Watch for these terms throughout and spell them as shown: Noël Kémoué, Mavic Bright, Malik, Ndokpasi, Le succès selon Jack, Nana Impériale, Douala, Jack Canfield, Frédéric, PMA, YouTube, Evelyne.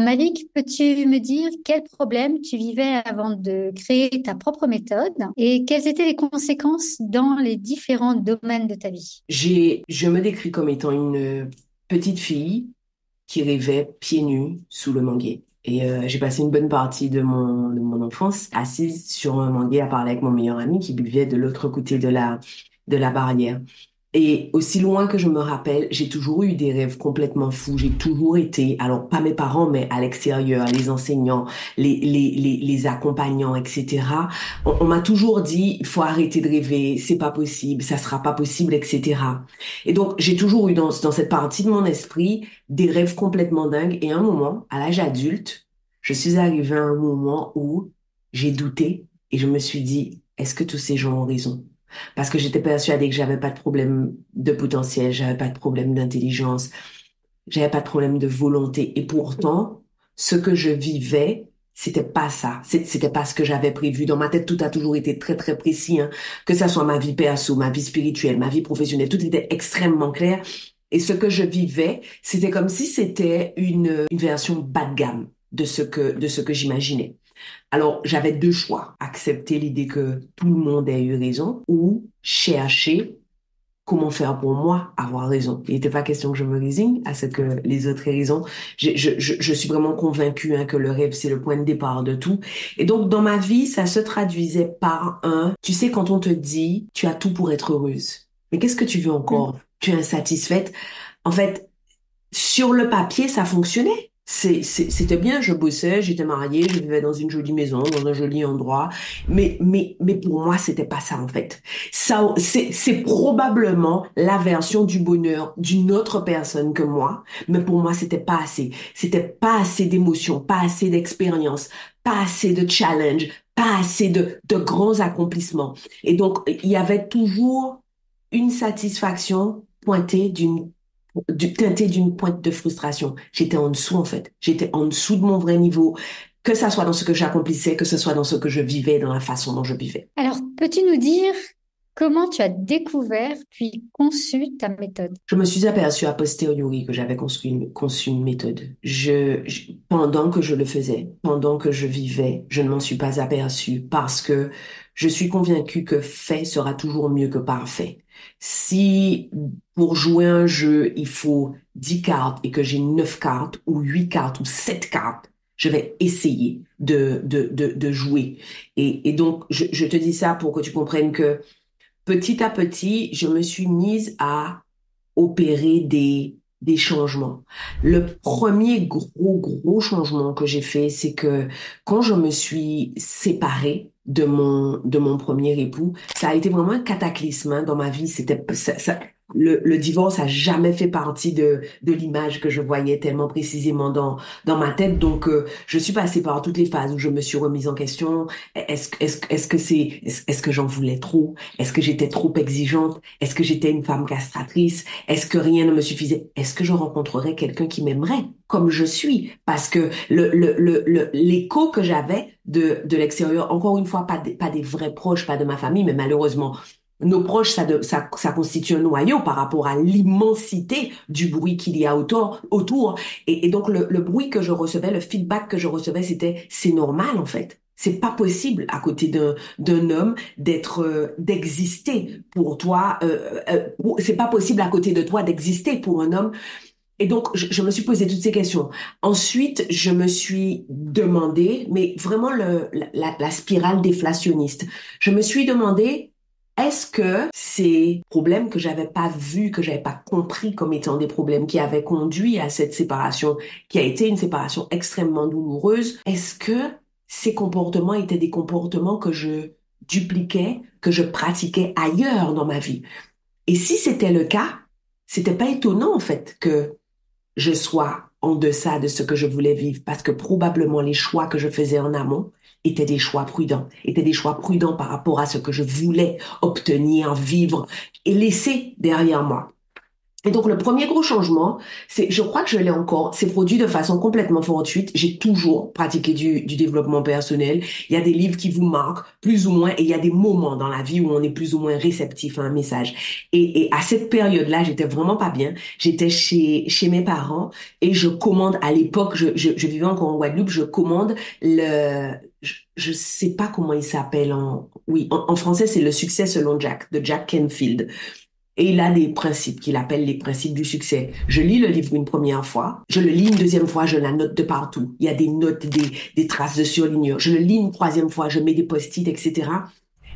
Malik, peux-tu me dire quels problèmes tu vivais avant de créer ta propre méthode et quelles étaient les conséquences dans les différents domaines de ta vie? Je me décris comme étant une petite fille qui rêvait pieds nus sous le manguier. Et j'ai passé une bonne partie de mon enfance assise sur un manguier à parler avec mon meilleur ami qui buvait de l'autre côté de la barrière. Et aussi loin que je me rappelle, j'ai toujours eu des rêves complètement fous. J'ai toujours été, alors pas mes parents, mais à l'extérieur, les enseignants, les accompagnants, etc. On m'a toujours dit, il faut arrêter de rêver, c'est pas possible, ça sera pas possible, etc. Et donc, j'ai toujours eu dans cette partie de mon esprit des rêves complètement dingues. Et à un moment, à l'âge adulte, je suis arrivée à un moment où j'ai douté et je me suis dit, est-ce que tous ces gens ont raison? Parce que j'étais persuadée que j'avais pas de problème de potentiel, j'avais pas de problème d'intelligence, j'avais pas de problème de volonté. Et pourtant, ce que je vivais, c'était pas ça. C'était pas ce que j'avais prévu. Dans ma tête, tout a toujours été très, très précis, hein. Que ça soit ma vie perso, ma vie spirituelle, ma vie professionnelle, tout était extrêmement clair. Et ce que je vivais, c'était comme si c'était une version bas de gamme de ce que j'imaginais. Alors, j'avais deux choix. Accepter l'idée que tout le monde a eu raison ou chercher comment faire pour moi avoir raison. Il n'était pas question que je me résigne à ce que les autres aient raison. Je suis vraiment convaincue, hein, que le rêve, c'est le point de départ de tout. Et donc, dans ma vie, ça se traduisait par tu sais, quand on te dit, tu as tout pour être heureuse. Mais qu'est-ce que tu veux encore? Tu es insatisfaite. En fait, sur le papier, ça fonctionnait. C'était bien, je bossais, j'étais mariée, je vivais dans une jolie maison, dans un joli endroit, mais pour moi c'était pas ça en fait. Ça c'est probablement la version du bonheur d'une autre personne que moi, mais pour moi c'était pas assez. C'était pas assez d'émotions, pas assez d'expériences, pas assez de challenges, pas assez de grands accomplissements. Et donc il y avait toujours une satisfaction pointée teintée d'une pointe de frustration. J'étais en dessous, en fait. J'étais en dessous de mon vrai niveau, que ça soit dans ce que j'accomplissais, que ce soit dans ce que je vivais, dans la façon dont je vivais. Alors, peux-tu nous dire comment tu as découvert puis conçu ta méthode? Je me suis aperçue a posteriori que j'avais conçu une méthode. Pendant que je le faisais, pendant que je vivais, je ne m'en suis pas aperçue parce que je suis convaincue que fait sera toujours mieux que parfait. Si pour jouer un jeu, il faut 10 cartes et que j'ai 9 cartes ou 8 cartes ou 7 cartes, je vais essayer de jouer. Et donc, je te dis ça pour que tu comprennes que petit à petit, je me suis mise à opérer des changements. Le premier gros changement que j'ai fait, c'est que quand je me suis séparée de mon premier époux, ça a été vraiment un cataclysme, hein, dans ma vie. Le divorce a jamais fait partie de l'image que je voyais tellement précisément dans ma tête. Donc je suis passée par toutes les phases où je me suis remise en question. Est-ce que j'en voulais trop? Est-ce que j'étais trop exigeante? Est-ce que j'étais une femme castratrice? Est-ce que rien ne me suffisait? Est-ce que je rencontrerais quelqu'un qui m'aimerait comme je suis? Parce que l'écho que j'avais de l'extérieur, encore une fois, pas des vrais proches, pas de ma famille, mais malheureusement nos proches, ça constitue un noyau par rapport à l'immensité du bruit qu'il y a autour. Et donc, le bruit que je recevais, le feedback que je recevais, c'était, c'est normal, en fait. C'est pas possible à côté d'un homme d'exister pour toi. C'est pas possible à côté de toi d'exister pour un homme. Et donc, je me suis posé toutes ces questions. Ensuite, je me suis demandé, mais vraiment la spirale déflationniste. Je me suis demandé, est-ce que ces problèmes que j'avais pas vus, que j'avais pas compris comme étant des problèmes qui avaient conduit à cette séparation, qui a été une séparation extrêmement douloureuse, est-ce que ces comportements étaient des comportements que je dupliquais, que je pratiquais ailleurs dans ma vie? Et si c'était le cas, c'était pas étonnant, en fait, que je sois en deçà de ce que je voulais vivre, parce que probablement les choix que je faisais en amont étaient des choix prudents par rapport à ce que je voulais obtenir, vivre et laisser derrière moi. Et donc, le premier gros changement, c'est, je crois que je l'ai encore, c'est produit de façon complètement fortuite. J'ai toujours pratiqué du développement personnel. Il y a des livres qui vous marquent, plus ou moins, et il y a des moments dans la vie où on est plus ou moins réceptif à un message. Et à cette période-là, j'étais vraiment pas bien. J'étais chez mes parents et je commande, à l'époque, je vivais encore en Guadeloupe, je commande je sais pas comment il s'appelle en français, c'est Le succès selon Jack, de Jack Canfield. Et il a des principes qu'il appelle les principes du succès. Je lis le livre une première fois, je le lis une deuxième fois, je la note de partout. Il y a des notes, des traces de surlignure. Je le lis une troisième fois, je mets des post-it, etc.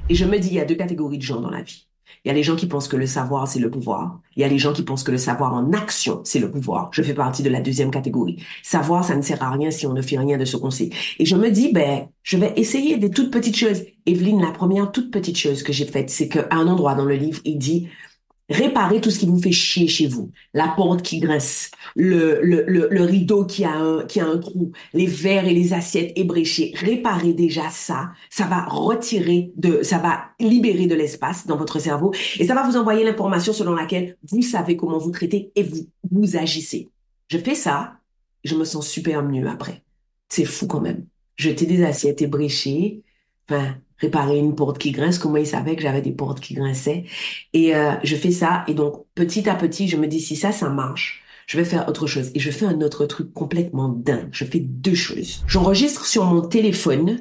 Et je me dis, il y a deux catégories de gens dans la vie. Il y a les gens qui pensent que le savoir, c'est le pouvoir. Il y a les gens qui pensent que le savoir en action, c'est le pouvoir. Je fais partie de la deuxième catégorie. Savoir, ça ne sert à rien si on ne fait rien de ce qu'on sait. Et je me dis, je vais essayer des toutes petites choses. Evelyne, la première toute petite chose que j'ai faite, c'est qu'à un endroit dans le livre, il dit... Réparez tout ce qui vous fait chier chez vous. La porte qui grince, le rideau qui a un trou, les verres et les assiettes ébréchées. Réparez déjà ça. Ça va libérer de l'espace dans votre cerveau et ça va vous envoyer l'information selon laquelle vous savez comment vous traitez et vous agissez. Je fais ça, je me sens super mieux après. C'est fou quand même. Jeter des assiettes ébréchées, réparer une porte qui grince, comment il savait que j'avais des portes qui grinçaient. Et je fais ça, et donc petit à petit, je me dis, si ça marche, je vais faire autre chose. Et je fais un autre truc complètement dingue. Je fais deux choses. J'enregistre sur mon téléphone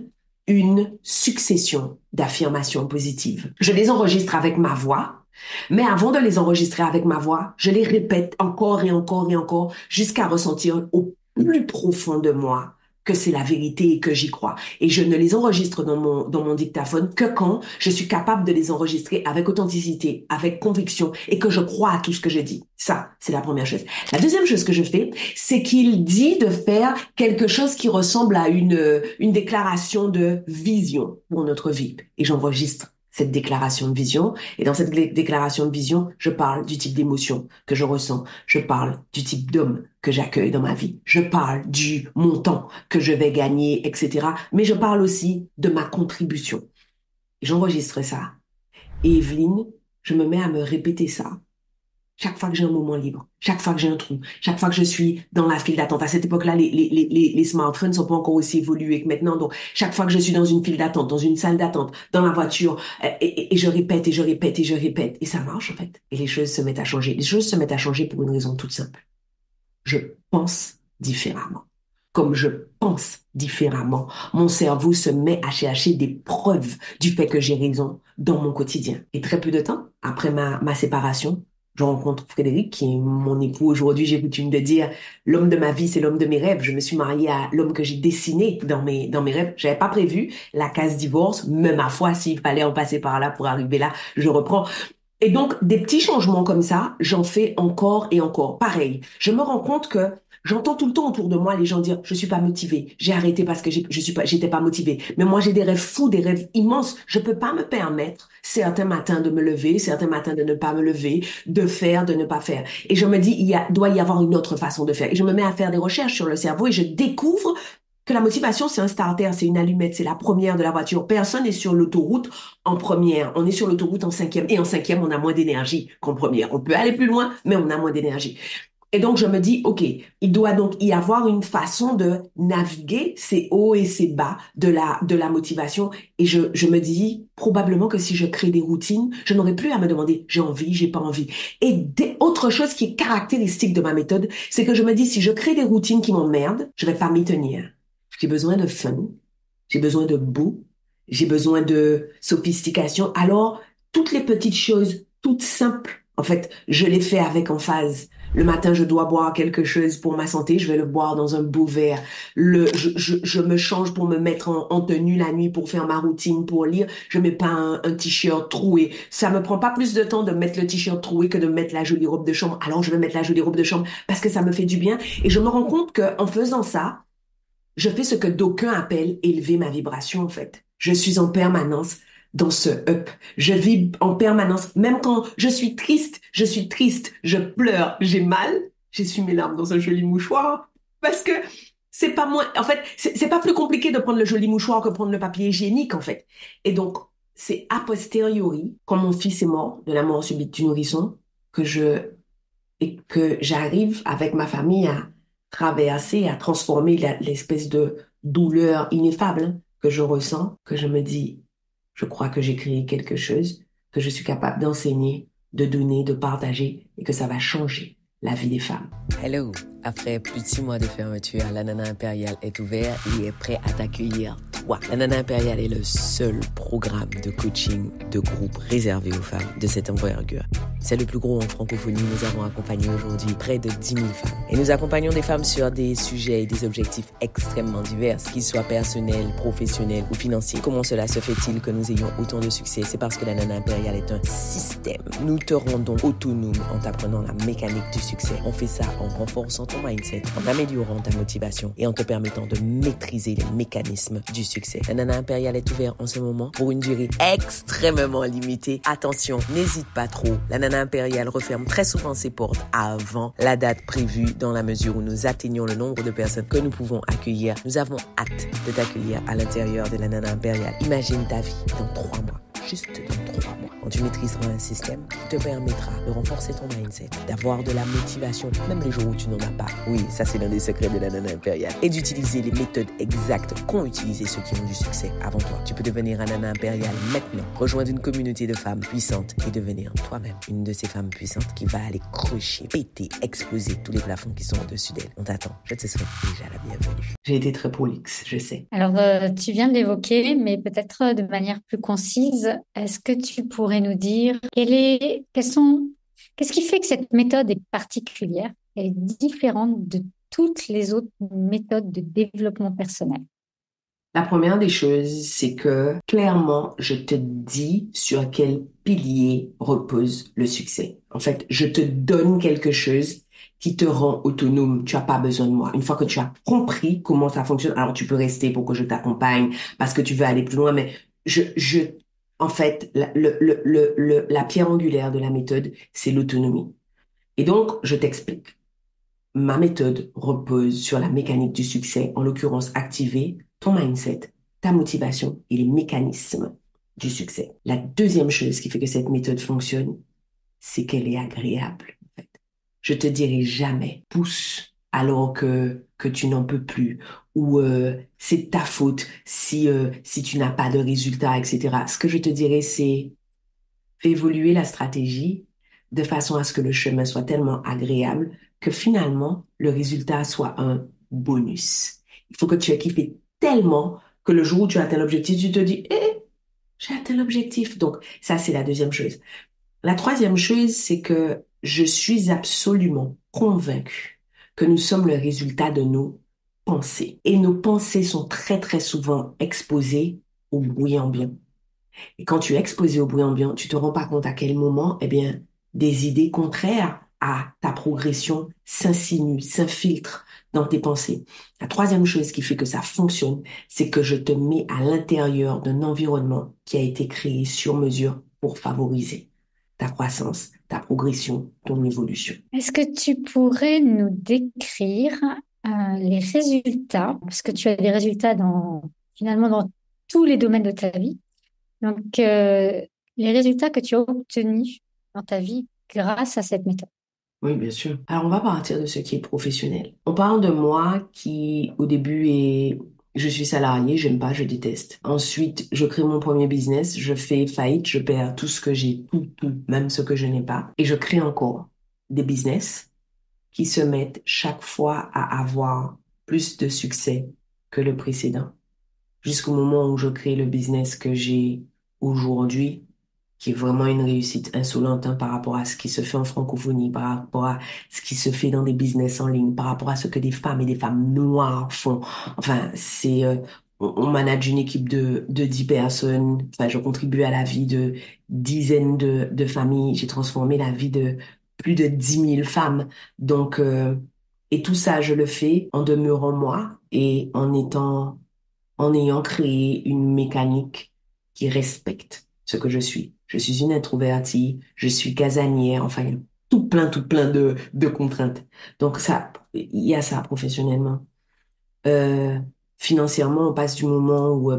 une succession d'affirmations positives. Je les enregistre avec ma voix, mais avant de les enregistrer avec ma voix, je les répète encore et encore et encore, jusqu'à ressentir au plus profond de moi que c'est la vérité et que j'y crois. Et je ne les enregistre dans mon dictaphone que quand je suis capable de les enregistrer avec authenticité, avec conviction et que je crois à tout ce que je dis. Ça, c'est la première chose. La deuxième chose que je fais, c'est qu'il dit de faire quelque chose qui ressemble à une déclaration de vision pour notre vie. Et j'enregistre cette déclaration de vision. Et dans cette déclaration de vision, je parle du type d'émotion que je ressens. Je parle du type d'homme que j'accueille dans ma vie. Je parle du montant que je vais gagner, etc. Mais je parle aussi de ma contribution. J'enregistre ça. Et Evelyne, je me mets à me répéter ça. Chaque fois que j'ai un moment libre, chaque fois que j'ai un trou, chaque fois que je suis dans la file d'attente. À cette époque-là, les smartphones ne sont pas encore aussi évolués que maintenant. Donc, chaque fois que je suis dans une file d'attente, dans une salle d'attente, dans la voiture, et je répète, et je répète, et je répète. Et ça marche, en fait. Et les choses se mettent à changer. Les choses se mettent à changer pour une raison toute simple. Je pense différemment. Comme je pense différemment, mon cerveau se met à chercher des preuves du fait que j'ai raison dans mon quotidien. Et très peu de temps après ma séparation, je rencontre Frédéric, qui est mon époux aujourd'hui. J'ai coutume de dire, l'homme de ma vie, c'est l'homme de mes rêves. Je me suis mariée à l'homme que j'ai dessiné dans mes rêves. J'avais pas prévu la case divorce, mais ma foi, s'il fallait en passer par là pour arriver là, je reprends. Et donc, des petits changements comme ça, j'en fais encore et encore. Pareil, je me rends compte que j'entends tout le temps autour de moi les gens dire, je suis pas motivée, j'ai arrêté parce que j'étais pas motivée. Mais moi, j'ai des rêves fous, des rêves immenses. Je peux pas me permettre certains matins de me lever, certains matins de ne pas me lever, de faire, de ne pas faire. Et je me dis, doit y avoir une autre façon de faire. Et je me mets à faire des recherches sur le cerveau et je découvre que la motivation, c'est un starter, c'est une allumette, c'est la première de la voiture. Personne n'est sur l'autoroute en première. On est sur l'autoroute en cinquième. Et en cinquième, on a moins d'énergie qu'en première. On peut aller plus loin, mais on a moins d'énergie. Et donc, je me dis, OK, il doit donc y avoir une façon de naviguer ces hauts et ces bas de la motivation. Et je me dis, probablement que si je crée des routines, je n'aurai plus à me demander, j'ai envie, j'ai pas envie. Et autre chose qui est caractéristique de ma méthode, c'est que je me dis, si je crée des routines qui m'emmerdent, je vais pas m'y tenir. J'ai besoin de fun, j'ai besoin de boue, j'ai besoin de sophistication. Alors, toutes les petites choses, toutes simples, en fait, je les fais avec emphase. Le matin, je dois boire quelque chose pour ma santé. Je vais le boire dans un beau verre. Je me change pour me mettre en tenue la nuit, pour faire ma routine, pour lire. Je mets pas un t-shirt troué. Ça me prend pas plus de temps de mettre le t-shirt troué que de mettre la jolie robe de chambre. Alors, je vais mettre la jolie robe de chambre parce que ça me fait du bien. Et je me rends compte qu'en faisant ça, je fais ce que d'aucuns appellent élever ma vibration, en fait. Je suis en permanence dans ce up. Je vis en permanence. Même quand je suis triste, je pleure, j'ai mal. J'essuie mes larmes dans un joli mouchoir. Parce que c'est pas moins, en fait, c'est pas plus compliqué de prendre le joli mouchoir que prendre le papier hygiénique, en fait. Et donc, c'est a posteriori, quand mon fils est mort, de la mort subite du nourrisson, que je et que j'arrive avec ma famille à traverser, à transformer l'espèce de douleur ineffable que je ressens, que je me dis, je crois que j'ai créé quelque chose, que je suis capable d'enseigner, de donner, de partager et que ça va changer la vie des femmes. Hello! Après plus de 6 mois de fermeture, la Nana Impériale est ouverte et est prête à t'accueillir, toi. La Nana Impériale est le seul programme de coaching de groupe réservé aux femmes de cette envergure. C'est le plus gros en francophonie. Nous avons accompagné aujourd'hui près de 10 000 femmes. Et nous accompagnons des femmes sur des sujets et des objectifs extrêmement divers, qu'ils soient personnels, professionnels ou financiers. Comment cela se fait-il que nous ayons autant de succès? C'est parce que la Nana Impériale est un système. Nous te rendons autonome en t'apprenant la mécanique du succès. On fait ça en renforçant ton mindset, en améliorant ta motivation et en te permettant de maîtriser les mécanismes du succès. La Nana Impériale est ouverte en ce moment pour une durée extrêmement limitée. Attention, n'hésite pas trop. La Nana Impériale referme très souvent ses portes avant la date prévue dans la mesure où nous atteignons le nombre de personnes que nous pouvons accueillir. Nous avons hâte de t'accueillir à l'intérieur de la Nana Impériale. Imagine ta vie dans 3 mois. Juste dans 3 mois, quand tu maîtriseras un système qui te permettra de renforcer ton mindset, d'avoir de la motivation, même les jours où tu n'en as pas. Oui, ça c'est l'un des secrets de la Nana Impériale. Et d'utiliser les méthodes exactes qu'ont utilisé ceux qui ont du succès avant toi. Tu peux devenir un Nana Impériale maintenant, rejoindre une communauté de femmes puissantes et devenir toi-même une de ces femmes puissantes qui va aller crocher, péter, exploser tous les plafonds qui sont au-dessus d'elle. On t'attend, je te souhaite déjà la bienvenue. J'ai été très prolixe, je sais. Alors, tu viens de l'évoquer, mais peut-être de manière plus concise. Est-ce que tu pourrais nous dire qu'est-ce qui fait que cette méthode est particulière, elle est différente de toutes les autres méthodes de développement personnel? La première des choses, c'est que clairement, je te dis sur quel pilier repose le succès. En fait, je te donne quelque chose qui te rend autonome. Tu n'as pas besoin de moi. Une fois que tu as compris comment ça fonctionne, alors tu peux rester pour que je t'accompagne parce que tu veux aller plus loin, mais en fait, la pierre angulaire de la méthode, c'est l'autonomie. Et donc, je t'explique. Ma méthode repose sur la mécanique du succès, en l'occurrence activer ton mindset, ta motivation et les mécanismes du succès. La deuxième chose qui fait que cette méthode fonctionne, c'est qu'elle est agréable. En fait. Je te dirai jamais « pousse » alors que tu n'en peux plus, ou c'est de ta faute si tu n'as pas de résultat, etc. Ce que je te dirais, c'est fais évoluer la stratégie de façon à ce que le chemin soit tellement agréable que finalement, le résultat soit un bonus. Il faut que tu aies kiffé tellement que le jour où tu atteins l'objectif, tu te dis « Eh, j'ai atteint l'objectif !» Donc, ça, c'est la deuxième chose. La troisième chose, c'est que je suis absolument convaincue que nous sommes le résultat de nos pensées. Et nos pensées sont très, très souvent exposées au bruit ambiant. Et quand tu es exposé au bruit ambiant, tu te rends pas compte à quel moment, des idées contraires à ta progression s'insinuent, s'infiltrent dans tes pensées. La troisième chose qui fait que ça fonctionne, c'est que je te mets à l'intérieur d'un environnement qui a été créé sur mesure pour favoriser ta croissance, ta progression, ton évolution. Est-ce que tu pourrais nous décrire les résultats, parce que tu as des résultats dans tous les domaines de ta vie, donc les résultats que tu as obtenus dans ta vie grâce à cette méthode? Oui, bien sûr. Alors, on va partir de ce qui est professionnel. On parle de moi qui, au début, je suis salariée, j'aime pas, je déteste. Ensuite, je crée mon premier business, je fais faillite, je perds tout ce que j'ai, tout, même ce que je n'ai pas. Et je crée encore des business qui se mettent chaque fois à avoir plus de succès que le précédent. Jusqu'au moment où je crée le business que j'ai aujourd'hui, qui est vraiment une réussite insolente par rapport à ce qui se fait en francophonie, par rapport à ce qui se fait dans des business en ligne, par rapport à ce que des femmes et des femmes noires font. Enfin, on manage une équipe de 10 personnes. Enfin, je contribue à la vie de dizaines de familles. J'ai transformé la vie de plus de 10 000 femmes. Donc, et tout ça, je le fais en demeurant moi et en ayant créé une mécanique qui respecte ce que je suis. Je suis une introvertie, je suis casanière, enfin, il y a tout plein de contraintes. Donc ça, il y a ça professionnellement. Financièrement, on passe du moment où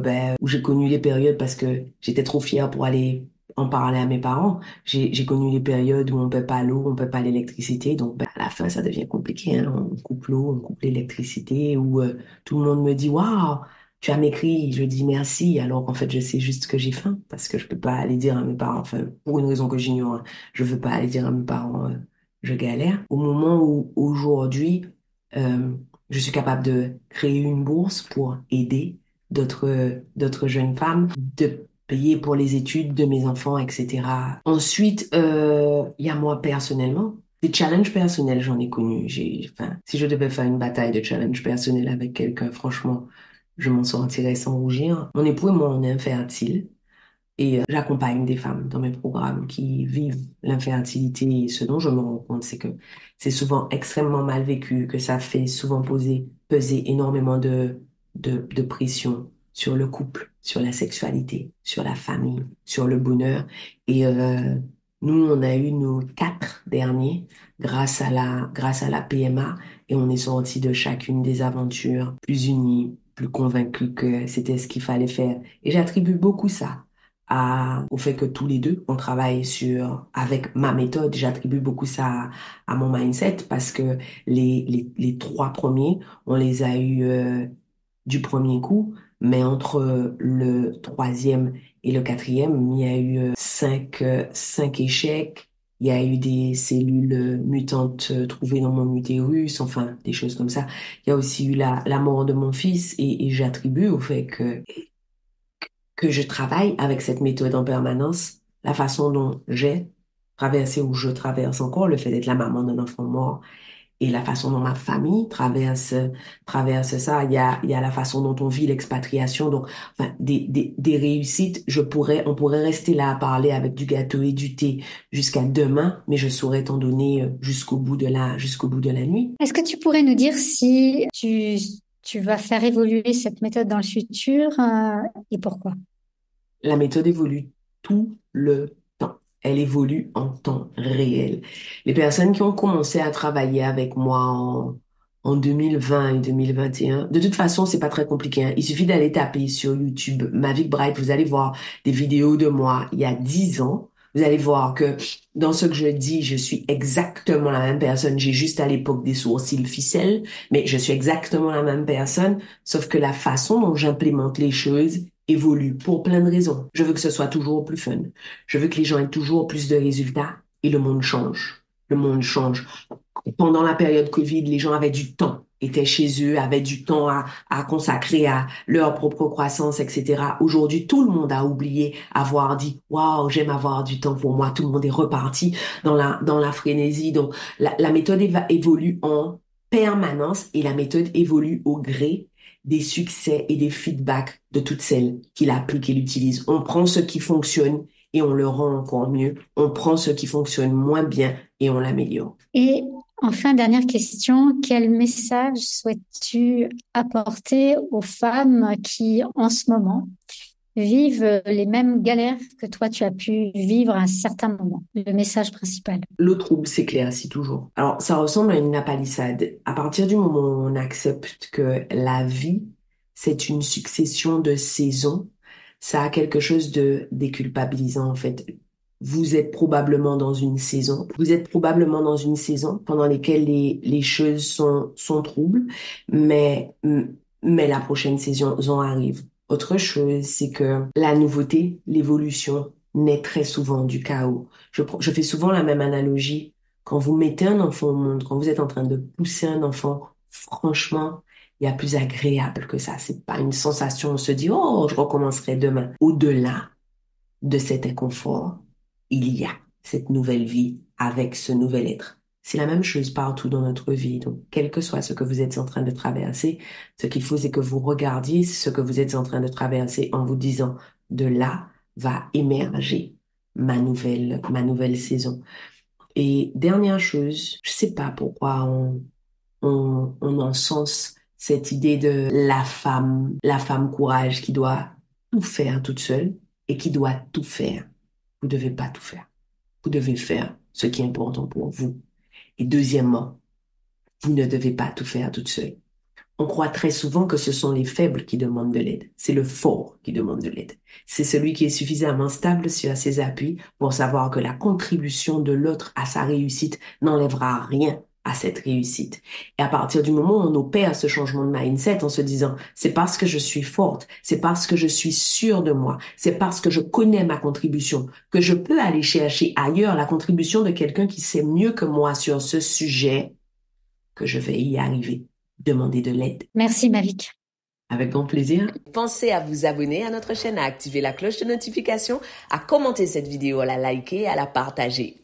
j'ai connu les périodes parce que j'étais trop fière pour aller en parler à mes parents. J'ai connu les périodes où on ne paie pas l'eau, on ne paie pas l'électricité. Donc, à la fin, ça devient compliqué, hein. On coupe l'eau, on coupe l'électricité. Ou tout le monde me dit « Waouh, tu as m'écrit ». Je dis « Merci ». Alors qu'en fait, je sais juste que j'ai faim. Parce que je ne peux pas aller dire à mes parents, enfin, pour une raison que j'ignore, hein, je ne veux pas aller dire à mes parents « Je galère ». Au moment où, aujourd'hui, je suis capable de créer une bourse pour aider d'autres jeunes femmes, de payer pour les études de mes enfants, etc. Ensuite, il y a moi personnellement. Des challenges personnels, j'en ai connu. Si je devais faire une bataille de challenges personnels avec quelqu'un, franchement, je m'en sortirais sans rougir. Mon époux et moi, on est infertiles. Et j'accompagne des femmes dans mes programmes qui vivent l'infertilité. Et ce dont je me rends compte, c'est que c'est souvent extrêmement mal vécu, que ça fait souvent peser énormément de pression sur le couple, sur la sexualité, sur la famille, sur le bonheur. Et nous, on a eu nos 4 derniers grâce à la PMA. Et on est sortis de chacune des aventures plus unies, plus convaincus que c'était ce qu'il fallait faire. Et j'attribue beaucoup ça au fait que tous les deux, on travaille avec ma méthode. J'attribue beaucoup ça à mon mindset parce que les 3 premiers, on les a eu du premier coup, mais entre le 3e et le 4e, il y a eu 5 échecs. Il y a eu des cellules mutantes trouvées dans mon utérus, enfin, des choses comme ça. Il y a aussi eu la mort de mon fils et j'attribue au fait que je travaille avec cette méthode en permanence, la façon dont j'ai traversé ou je traverse encore le fait d'être la maman d'un enfant mort et la façon dont ma famille traverse ça. Il y a la façon dont on vit l'expatriation. Donc, enfin, des réussites, on pourrait rester là à parler avec du gâteau et du thé jusqu'à demain, mais je saurais t'en donner jusqu'au bout de la nuit. Est-ce que tu pourrais nous dire si tu vas faire évoluer cette méthode dans le futur et pourquoi? La méthode évolue tout le temps. Elle évolue en temps réel. Les personnes qui ont commencé à travailler avec moi en 2020 et 2021, de toute façon, c'est pas très compliqué, hein. Il suffit d'aller taper sur YouTube Mavic Bright. Vous allez voir des vidéos de moi il y a 10 ans. Vous allez voir que dans ce que je dis, je suis exactement la même personne. J'ai juste à l'époque des sourcils ficelles, mais je suis exactement la même personne, sauf que la façon dont j'implémente les choses évolue pour plein de raisons. Je veux que ce soit toujours plus fun. Je veux que les gens aient toujours plus de résultats et le monde change. Le monde change. Pendant la période Covid, les gens avaient du temps, étaient chez eux, avaient du temps à consacrer à leur propre croissance, etc. Aujourd'hui, tout le monde a oublié avoir dit « Waouh, j'aime avoir du temps pour moi ». Tout le monde est reparti dans la frénésie. Donc, la méthode évolue en permanence et la méthode évolue au gré des succès et des feedbacks de toutes celles qui l'appliquent et l'utilisent. On prend ce qui fonctionne et on le rend encore mieux. On prend ce qui fonctionne moins bien et on l'améliore. Et enfin, dernière question, quel message souhaites-tu apporter aux femmes qui, en ce moment, vivent les mêmes galères que toi, tu as pu vivre à un certain moment? Le message principal. Le trouble s'éclaircit toujours. Alors, ça ressemble à une lapalissade. À partir du moment où on accepte que la vie, c'est une succession de saisons, ça a quelque chose de déculpabilisant, en fait. Vous êtes probablement dans une saison. Vous êtes probablement dans une saison pendant laquelle les choses sont troubles, mais la prochaine saison en arrive. Autre chose, c'est que la nouveauté, l'évolution naît très souvent du chaos. Je fais souvent la même analogie. Quand vous mettez un enfant au monde, quand vous êtes en train de pousser un enfant, franchement, il y a plus agréable que ça. C'est pas une sensation, on se dit « Oh, je recommencerai demain ». Au-delà de cet inconfort, il y a cette nouvelle vie avec ce nouvel être. C'est la même chose partout dans notre vie. Donc, quel que soit ce que vous êtes en train de traverser, ce qu'il faut, c'est que vous regardiez ce que vous êtes en train de traverser en vous disant « De là va émerger ma nouvelle saison. » Et dernière chose, je sais pas pourquoi on encense cette idée de la femme courage qui doit tout faire toute seule et qui doit tout faire. Vous ne devez pas tout faire. Vous devez faire ce qui est important pour vous. Et deuxièmement, vous ne devez pas tout faire toute seule. On croit très souvent que ce sont les faibles qui demandent de l'aide. C'est le fort qui demande de l'aide. C'est celui qui est suffisamment stable sur ses appuis pour savoir que la contribution de l'autre à sa réussite n'enlèvera rien à cette réussite. Et à partir du moment où on opère ce changement de mindset en se disant « c'est parce que je suis forte, c'est parce que je suis sûre de moi, c'est parce que je connais ma contribution, que je peux aller chercher ailleurs la contribution de quelqu'un qui sait mieux que moi sur ce sujet, que je vais y arriver. » Demandez de l'aide. Merci Mavic. Avec grand plaisir. Pensez à vous abonner à notre chaîne, à activer la cloche de notification, à commenter cette vidéo, à la liker, à la partager.